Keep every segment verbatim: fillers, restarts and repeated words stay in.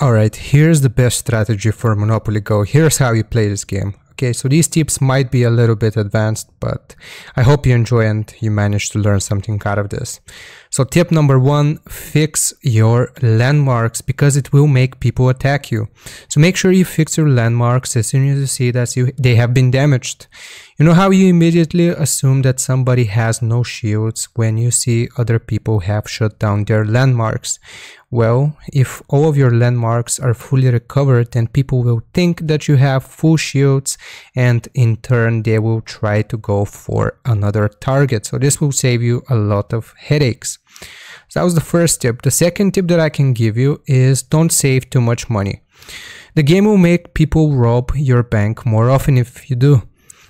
Alright, here's the best strategy for Monopoly Go. Here's how you play this game. Okay, so these tips might be a little bit advanced, but I hope you enjoy and you manage to learn something out of this. So tip number one, fix your landmarks because it will make people attack you. So make sure you fix your landmarks as soon as you see that you, they have been damaged. You know how you immediately assume that somebody has no shields when you see other people have shut down their landmarks? Well, if all of your landmarks are fully recovered, then people will think that you have full shields and in turn they will try to go for another target. So this will save you a lot of headaches. So that was the first tip. The second tip that I can give you is don't save too much money. The game will make people rob your bank more often if you do.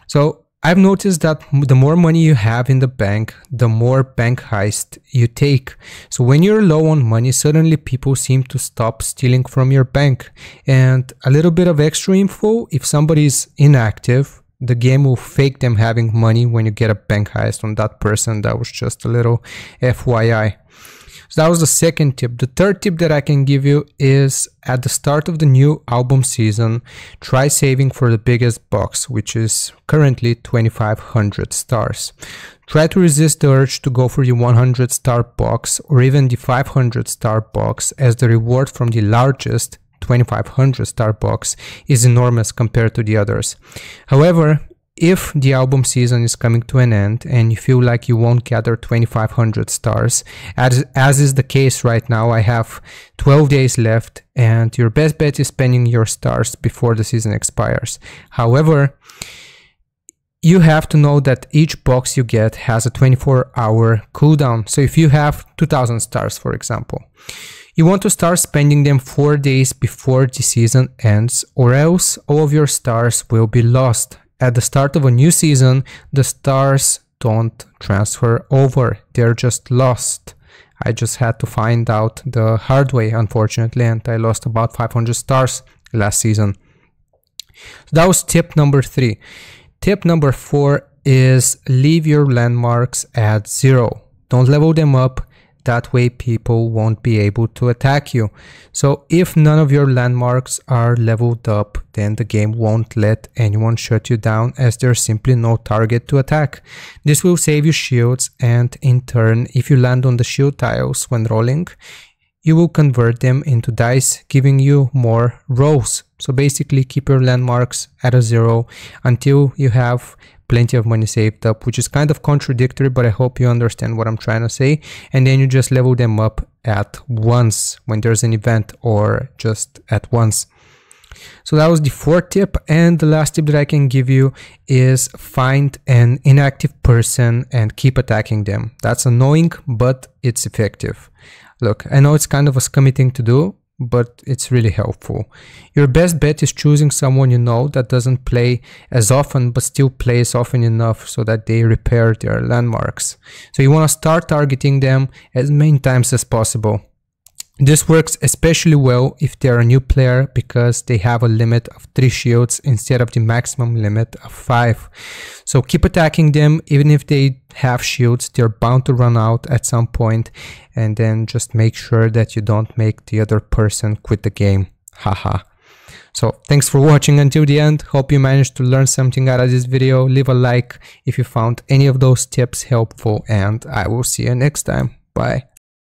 So I've noticed that the more money you have in the bank, the more bank heist you take. So when you're low on money, suddenly people seem to stop stealing from your bank. And a little bit of extra info, if somebody's inactive, the game will fake them having money when you get a bank heist on that person. That was just a little F Y I. So that was the second tip. The third tip that I can give you is at the start of the new album season, try saving for the biggest box, which is currently twenty-five hundred stars. Try to resist the urge to go for the one hundred star box or even the five hundred star box, as the reward from the largest twenty-five hundred star box is enormous compared to the others. However, if the album season is coming to an end and you feel like you won't gather twenty-five hundred stars, as, as is the case right now, I have twelve days left and your best bet is spending your stars before the season expires. However, you have to know that each box you get has a twenty-four hour cooldown. So if you have two thousand stars, for example, you want to start spending them four days before the season ends, or else all of your stars will be lost. At the start of a new season, the stars don't transfer over, they're just lost. I just had to find out the hard way, unfortunately, and I lost about five hundred stars last season. So that was tip number three. Tip number four is leave your landmarks at zero. Don't level them up. That way people won't be able to attack you. So if none of your landmarks are leveled up, then the game won't let anyone shut you down, as there's simply no target to attack. This will save you shields, and in turn, if you land on the shield tiles when rolling, you will convert them into dice, giving you more rolls. So basically keep your landmarks at a zero until you have plenty of money saved up, which is kind of contradictory, but I hope you understand what I'm trying to say. And then you just level them up at once when there's an event, or just at once. So that was the fourth tip. And the last tip that I can give you is find an inactive person and keep attacking them. That's annoying, but it's effective. Look, I know it's kind of a scummy thing to do, but it's really helpful. Your best bet is choosing someone you know that doesn't play as often but still plays often enough so that they repair their landmarks. So you want to start targeting them as many times as possible. This works especially well if they're a new player, because they have a limit of three shields instead of the maximum limit of five. So keep attacking them. Even if they have shields, they're bound to run out at some point, and then just make sure that you don't make the other person quit the game. Haha. So thanks for watching until the end. Hope you managed to learn something out of this video. Leave a like if you found any of those tips helpful, and I will see you next time. Bye.